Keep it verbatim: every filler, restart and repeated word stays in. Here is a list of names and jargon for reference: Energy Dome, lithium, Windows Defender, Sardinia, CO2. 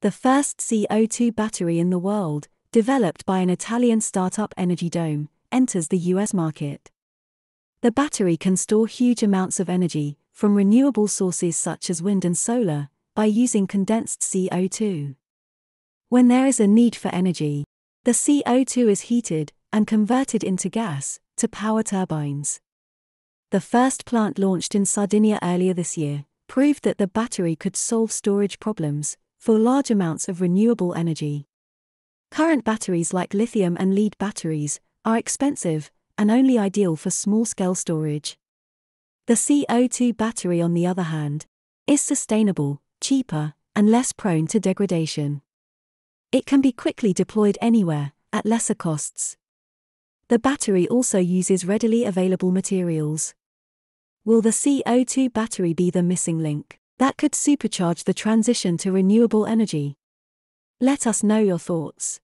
the first C O two battery in the world, developed by an Italian startup Energy Dome, enters the U S market. The battery can store huge amounts of energy from renewable sources such as wind and solar by using condensed C O two. When there is a need for energy, the C O two is heated and converted into gas to power turbines. The first plant launched in Sardinia earlier this year proved that the battery could solve storage problems for large amounts of renewable energy. Current batteries like lithium and lead batteries are expensive and only ideal for small-scale storage. The C O two battery, on the other hand, is sustainable, cheaper, and less prone to degradation. It can be quickly deployed anywhere, at lesser costs. The battery also uses readily available materials. Will the C O two battery be the missing link that could supercharge the transition to renewable energy? Let us know your thoughts.